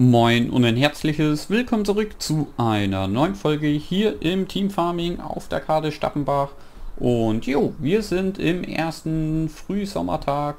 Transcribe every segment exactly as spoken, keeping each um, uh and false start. Moin und ein herzliches Willkommen zurück zu einer neuen Folge hier im Team Farming auf der Karte Stappenbach. Und jo, wir sind im ersten Frühsommertag,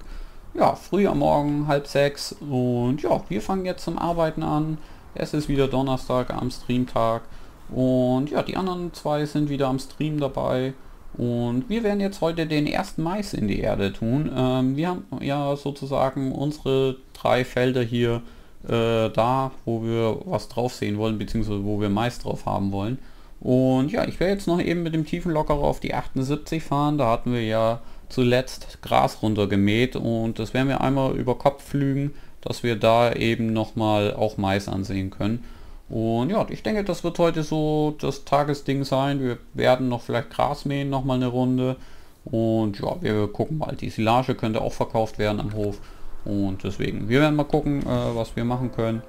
ja, früh am Morgen, halb sechs. Und ja, wir fangen jetzt zum Arbeiten an. Es ist wieder Donnerstag am Streamtag. Und ja, die anderen zwei sind wieder am Stream dabei. Und wir werden jetzt heute den ersten Mais in die Erde tun. Ähm, wir haben ja sozusagen unsere drei Felder hier, da wo wir was drauf sehen wollen, beziehungsweise wo wir Mais drauf haben wollen. Und ja, ich werde jetzt noch eben mit dem Tiefenlockerer auf die achtundsiebzig fahren. Da hatten wir ja zuletzt Gras runtergemäht und das werden wir einmal über Kopf pflügen, dass wir da eben nochmal auch Mais ansehen können. Und ja, ich denke, das wird heute so das Tagesding sein. Wir werden noch vielleicht Gras mähen, nochmal eine Runde. Und ja, wir gucken mal. Die Silage könnte auch verkauft werden am Hof. Und deswegen, wir werden mal gucken, äh, was wir machen können.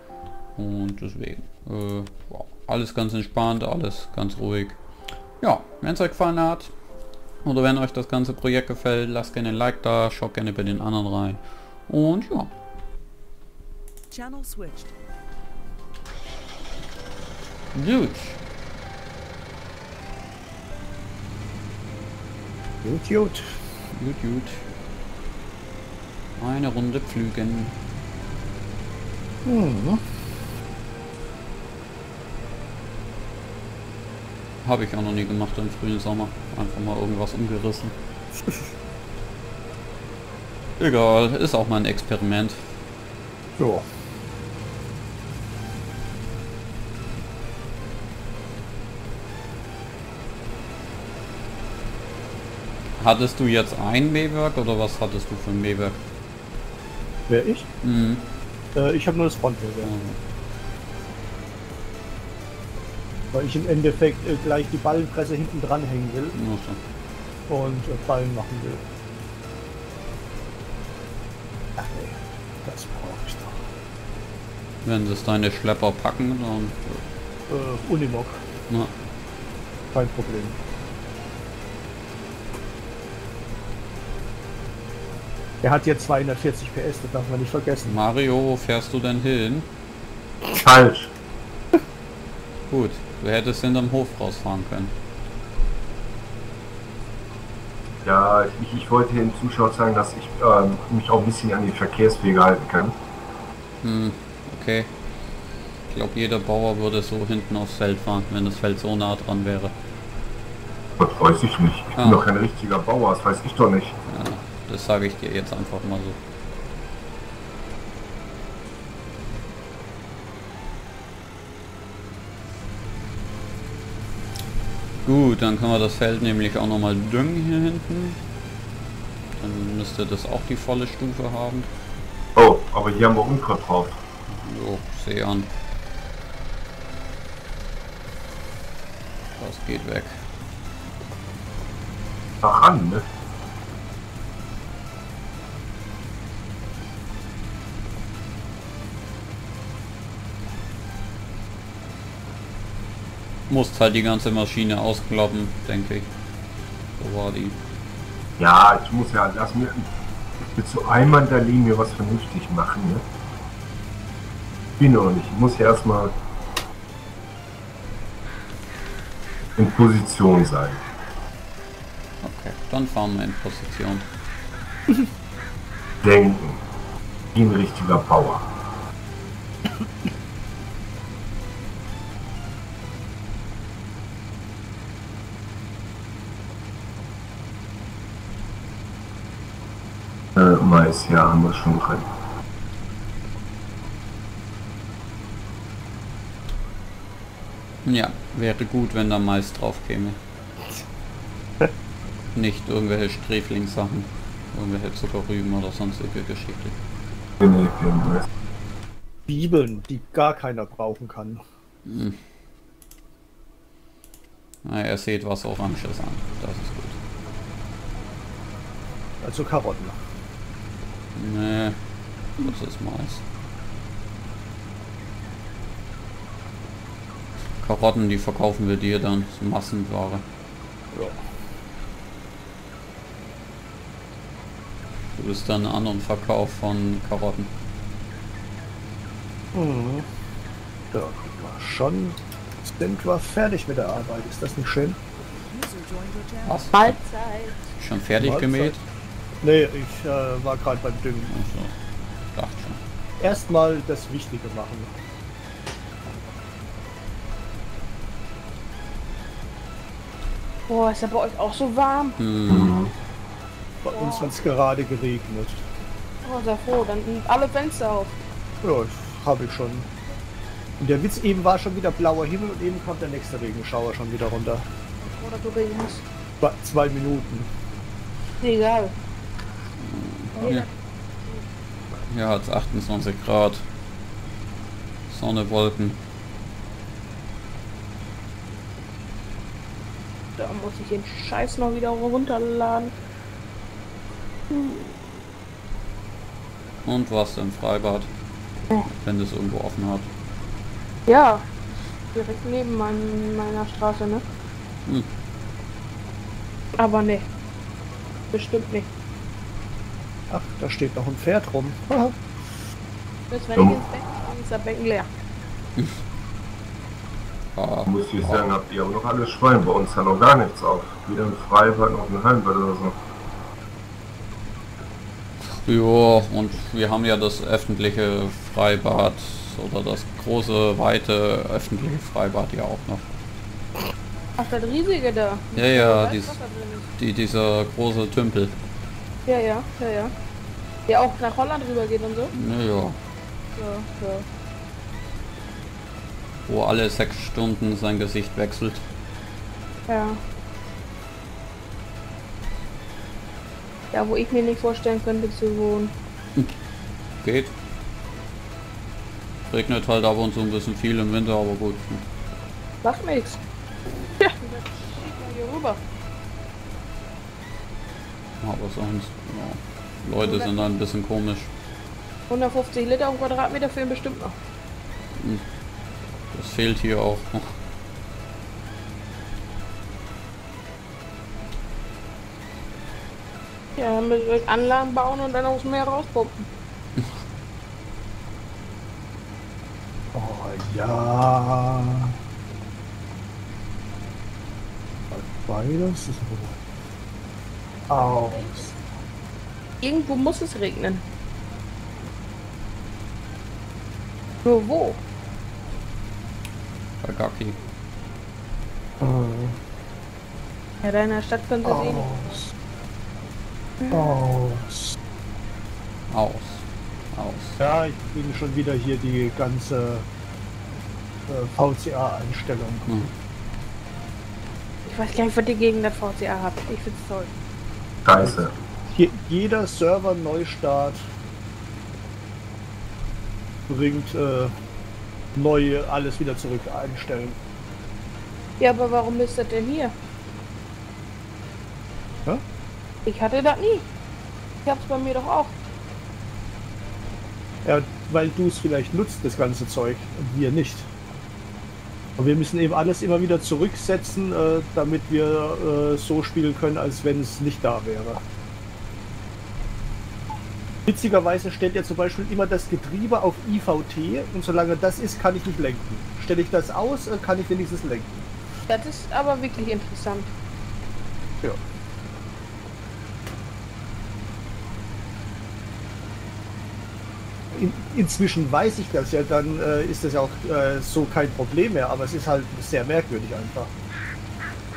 Und deswegen, äh, wow, alles ganz entspannt, alles ganz ruhig. Ja, wenn es euch gefallen hat oder wenn euch das ganze Projekt gefällt, lasst gerne ein Like da, schaut gerne bei den anderen rein. Und ja. Channel switched. Gut. Gut, gut. Gut, gut. Eine Runde pflügen. Mhm. Habe ich auch noch nie gemacht im frühen Sommer. Einfach mal irgendwas umgerissen. Egal, ist auch mal ein Experiment. Ja. Hattest du jetzt ein Mähwerk oder was hattest du für ein Mähwerk? Wer, ich? Mhm. Äh, ich habe nur das Frontwerk. Ja. Weil ich im Endeffekt äh, gleich die Ballenpresse hinten dran hängen will. Okay. Und äh, Ballen machen will. Ach nee, das brauche ich doch. Wenn sie es deine Schlepper packen, dann... Äh, Unimog. Na. Kein Problem. Er hat jetzt zweihundertvierzig PS, das darf man nicht vergessen. Mario, wo fährst du denn hin? Falsch. Gut, du hättest hinterm Hof rausfahren können. Ja, ich, ich wollte den Zuschauern sagen, dass ich ähm, mich auch ein bisschen an die Verkehrswege halten kann. Hm, okay. Ich glaube, jeder Bauer würde so hinten aufs Feld fahren, wenn das Feld so nah dran wäre. Das weiß ich nicht. Ich ah. bin doch kein richtiger Bauer, das weiß ich doch nicht. Ja. Das sage ich dir jetzt einfach mal so. Gut, dann können wir das Feld nämlich auch nochmal düngen hier hinten. Dann müsste das auch die volle Stufe haben. Oh, aber hier haben wir Unkraut drauf. Jo, seh an. Das geht weg. Ach an, ne? Musst halt die ganze Maschine auskloppen, denke ich. So war die. Ja, ich muss ja, lass mir bis zu einem an der Linie was vernünftig machen, ne? Bin noch nicht. Ich muss ja erstmal in Position sein. Okay, dann fahren wir in Position. Denken. Wie ein richtiger Power. Mais, ja, haben wir schon drin. Ja, wäre gut, wenn da Mais drauf käme. Nicht irgendwelche Sträflingssachen, irgendwelche Zuckerrüben oder sonstige Geschichte. Bibeln, die gar keiner brauchen kann. Hm. Na, er sieht was Oranges an, das ist gut. Also Karotten. Nee, das ist Mais. Karotten, die verkaufen wir dir dann, das ist Massenware. Ja. Du bist dann an und Verkauf von Karotten. Mhm. Da guck mal, schon sind wir fertig mit der Arbeit. Ist das nicht schön? Was? Bald. Schon fertig Mahlzeit. Gemäht? Nee, ich äh, war gerade beim Düngen. Also, dachte schon. Erstmal das Wichtige machen. Boah, ist ja bei euch auch so warm. Hm. Bei Boah. uns hat es gerade geregnet. Oh, sehr froh, dann nimmt alle Fenster auf. Ja, habe ich schon. Und der Witz, eben war schon wieder blauer Himmel und eben kommt der nächste Regenschauer schon wieder runter. Oder du regnest. Bei zwei Minuten. Egal. Ja. Hier hat es achtundzwanzig Grad. Sonne, Wolken. Da muss ich den Scheiß noch wieder runterladen. Hm. Und warst du im Freibad? Oh. Wenn es irgendwo offen hat. Ja, direkt neben mein, meiner Straße, ne? Hm. Aber ne, bestimmt nicht. Ach, da steht noch ein Pferd rum. Bis wenn ich ins Becken gehe, ist der Becken leer. Ah, muss ich wow. sagen, habt ihr aber noch alles Schwein, bei uns hat noch gar nichts auf. Wieder ein Freibad, noch ein Heimbad oder so. Ja, und wir haben ja das öffentliche Freibad oder das große, weite öffentliche Freibad ja auch noch. Ach, das riesige da. Ja, ja, dies, die, dieser große Tümpel. Ja, ja, ja, ja. Der auch nach Holland rüber geht und so. Ja, ja. Ja, ja. Wo alle sechs Stunden sein Gesicht wechselt. Ja. Ja, wo ich mir nicht vorstellen könnte zu wohnen. Geht. Regnet halt ab und zu ein bisschen viel im Winter, aber gut. Macht nichts. Ja, das schiebt man hier rüber. Aber sonst, ja. Leute sind da ein bisschen komisch. hundertfünfzig Liter auf Quadratmeter fehlen bestimmt noch. Das fehlt hier auch noch. Ja, dann müsst ihr euch Anlagen bauen und dann aufs Meer rauspumpen. Oh ja. Beides ist gut. Aus. Irgendwo muss es regnen. Nur wo? Kagaki. Oh. Ja, deiner Stadt könnt ihr sehen. Aus. Aus. Aus. Ja, ich bin schon wieder hier die ganze äh, V C A-Einstellung. Hm. Ich weiß gar nicht, was die gegen das V C A hat. Ich find's toll. Scheiße. Je, jeder Server-Neustart bringt äh, neue alles wieder zurück einstellen. Ja, aber warum ist das denn hier? Hä? Ich hatte das nie. Ich hab's bei mir doch auch. Ja, weil du es vielleicht nutzt, das ganze Zeug, und wir nicht. Und wir müssen eben alles immer wieder zurücksetzen, äh, damit wir äh, so spielen können, als wenn es nicht da wäre. Witzigerweise stellt er zum Beispiel immer das Getriebe auf I V T, und solange das ist, kann ich nicht lenken. Stelle ich das aus, kann ich wenigstens lenken. Das ist aber wirklich interessant. Ja. In, inzwischen weiß ich das ja, dann äh, ist das ja auch äh, so kein Problem mehr, aber es ist halt sehr merkwürdig einfach.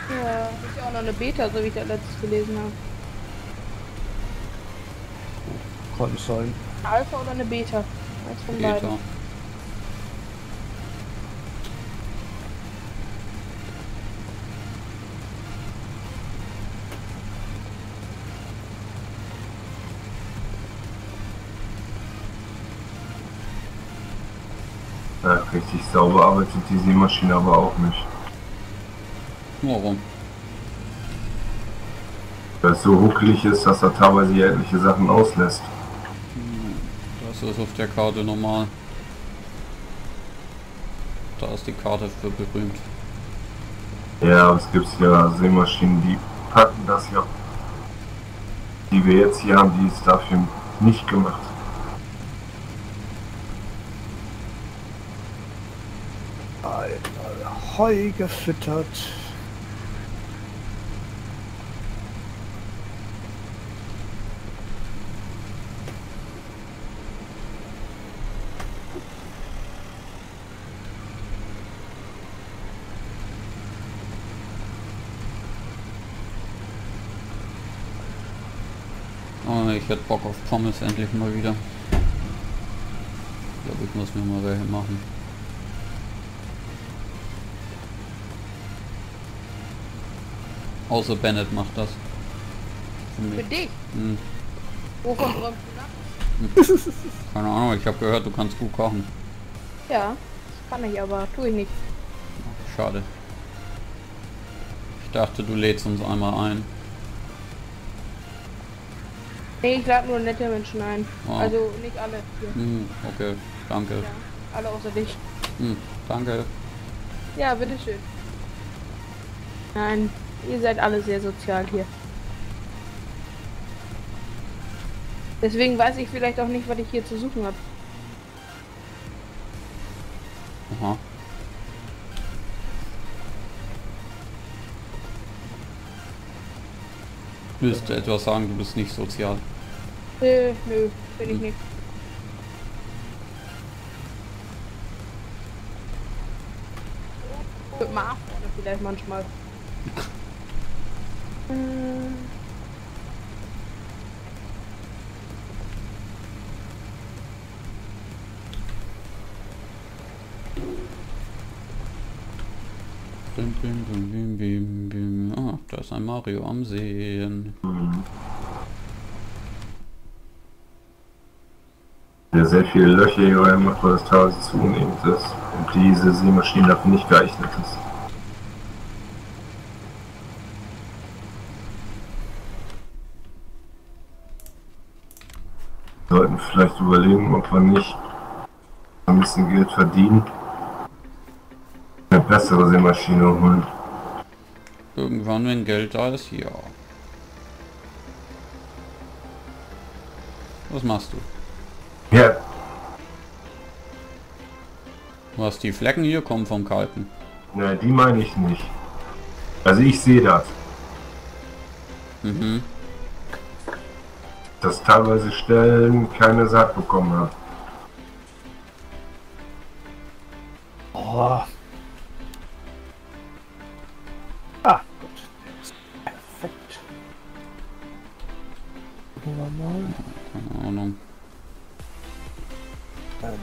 Ja, das ist ja auch noch eine Beta, so wie ich das letztes gelesen habe. Kann sein. Eine Alpha oder eine Beta? Eins von Beta. Beiden. Ja, richtig sauber arbeitet die Seemaschine aber auch nicht. Warum? Weil es so ruckelig ist, dass er teilweise etliche Sachen auslässt. Das ist auf der Karte normal. Da ist die Karte für berühmt. Ja, aber es gibt ja Seemaschinen, die packen das ja. Die wir jetzt hier haben, die ist dafür nicht gemacht. Einmal Heu gefüttert. Ich hätte Bock auf Pommes endlich mal wieder. Ich glaube, ich muss mir mal welche machen. Außer Bennett macht das. Für mich. Für dich? Hm. Wovon träumst du nach? Hm. Keine Ahnung, ich habe gehört, du kannst gut kochen. Ja, das kann ich, aber tue ich nicht. Ach, schade. Ich dachte, du lädst uns einmal ein. Nee, ich lade nur nette Menschen ein. Wow. Also nicht alle. Hm, okay, danke. Ja, alle außer dich. Hm, danke. Ja, bitteschön. Nein, ihr seid alle sehr sozial hier. Deswegen weiß ich vielleicht auch nicht, was ich hier zu suchen habe. Aha. Willst du etwas sagen, du bist nicht sozial? Nö, nö, bin ich nicht. Mit Marv oder vielleicht manchmal. Bim, bim, bim, bim, bim, bim. Ah, da ist ein Mario am Sehen. Ja, sehr viele Löcher hier im Motor des Tales zunehmend ist und diese Seemaschine dafür nicht geeignet ist. Wir sollten vielleicht überlegen, ob wir nicht ein bisschen Geld verdienen. Eine bessere Seemaschine holen. Irgendwann, wenn Geld da ist, ja. Was machst du? Ja. Was, die Flecken hier kommen vom Kalten? Na, die meine ich nicht. Also ich sehe das. Mhm. Dass teilweise Stellen keine Saat bekommen hat. Oh. Ah, gut. Perfekt. Gucken wir mal. Keine Ahnung. Ähm.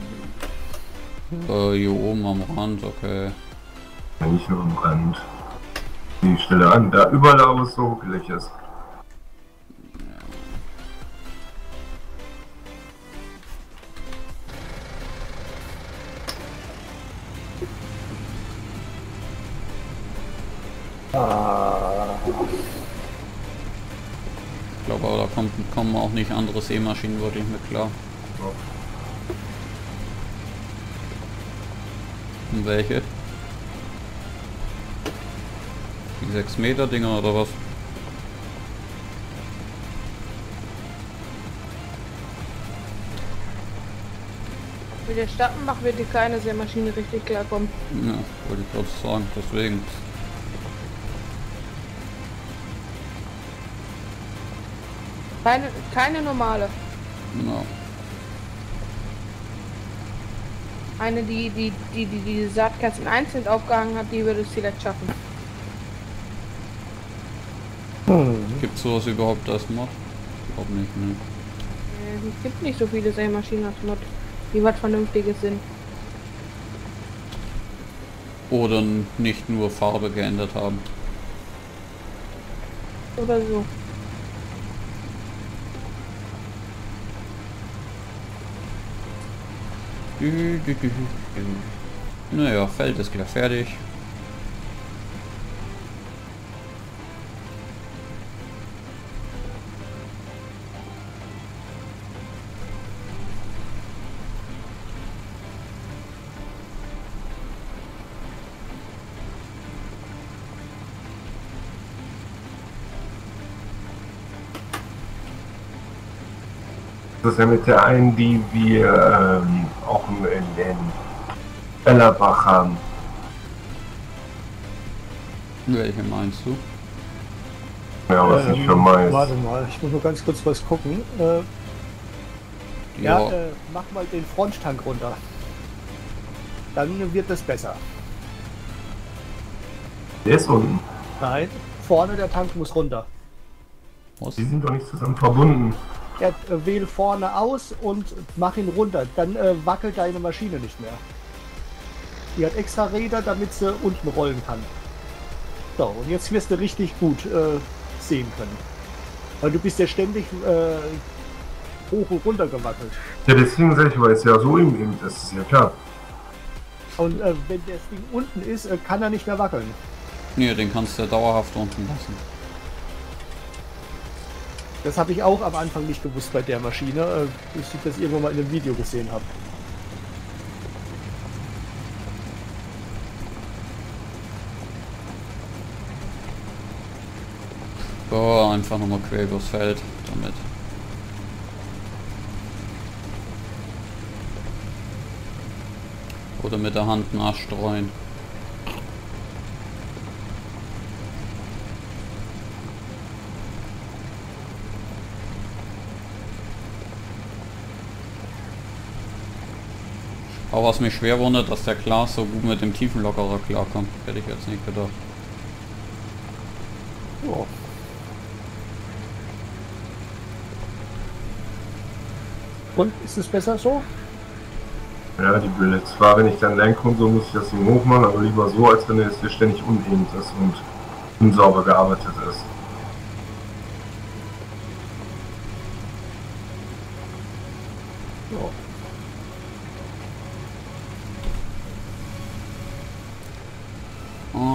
Äh, hier oben am Rand, okay. Ja, nicht nur am Rand. Die Stelle an, da überall aber so glücklich ist. Ich glaube aber da kommt, kommen auch nicht andere Seemaschinen, würde ich mir klar. Und welche? Die sechs Meter Dinger oder was? Mit der Stappenbach wird dir keine Seemaschine richtig klarkommen. Ja, wollte ich gerade sagen, deswegen. Keine, keine normale. No. Eine, die die die die, die Saatkästen einzeln aufgehangen hat, die würde es vielleicht schaffen. Hm. Gibt es sowas überhaupt als Mod? Ich glaube nicht, ne? Es gibt nicht so viele Sämaschinen als Mod, die was Vernünftiges sind. Oder nicht nur Farbe geändert haben. Oder so. Naja, Feld ist wieder fertig. Das ist ja mit der einen, die wir ähm, auch in den Ellerbach haben. Welche meinst du? Ja, was ähm, nicht für meins. Warte mal, ich muss nur ganz kurz was gucken. Äh, ja, ja äh, mach mal den Fronttank runter. Dann wird das besser. Der ist unten? Nein, vorne der Tank muss runter. Was? Die sind doch nicht zusammen verbunden. Ja, äh, wähl vorne aus und mach ihn runter. Dann äh, wackelt deine Maschine nicht mehr. Die hat extra Räder, damit sie unten rollen kann. So, und jetzt wirst du richtig gut äh, sehen können. Weil du bist ja ständig äh, hoch und runter gewackelt. Ja, deswegen sag ich, weil es ja so im Wind ist, das ist ja klar. Und äh, wenn das Ding unten ist, äh, kann er nicht mehr wackeln. Nee, den kannst du ja dauerhaft unten lassen. Das habe ich auch am Anfang nicht gewusst bei der Maschine, äh, bis ich das irgendwann mal in einem Video gesehen habe. Oh, einfach nochmal quer übers Feld damit. Oder mit der Hand nachstreuen. Aber was mich schwer wundert, dass der Klaas so gut mit dem Tiefenlockerer klarkommt. Hätte ich jetzt nicht gedacht. Oh. Und ist es besser so? Ja, die Bilder. Zwar, wenn ich dann lenke und so, muss ich das Ding hochmachen, aber lieber so, als wenn es hier ständig uneben ist und unsauber gearbeitet ist. So.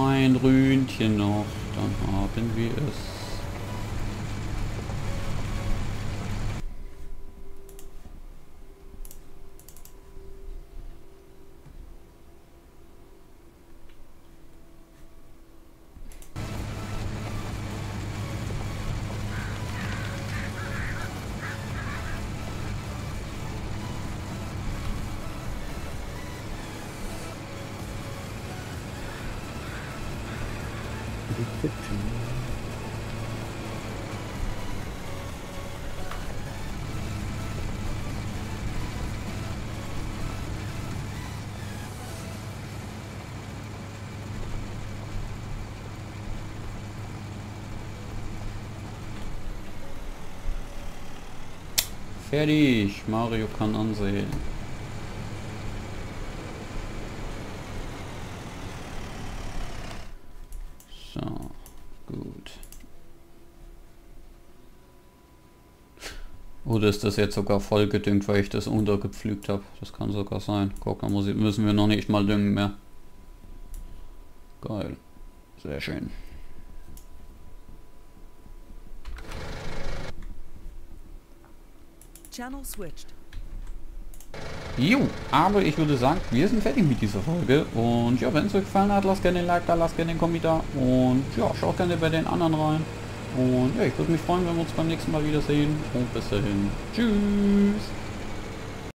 Ein Rühnchen noch, dann haben wir es. Fertig, Mario kann ansehen. So, gut. Oder ist das jetzt sogar voll gedüngt, weil ich das untergepflügt habe? Das kann sogar sein. Guck, da müssen wir noch nicht mal düngen mehr. Geil. Sehr schön. Jo, aber ich würde sagen, wir sind fertig mit dieser Folge und ja, wenn es euch gefallen hat, lasst gerne den Like da, lasst gerne den Kommentar und ja, schaut gerne bei den anderen rein und ja, ich würde mich freuen, wenn wir uns beim nächsten Mal wiedersehen und bis dahin, tschüss!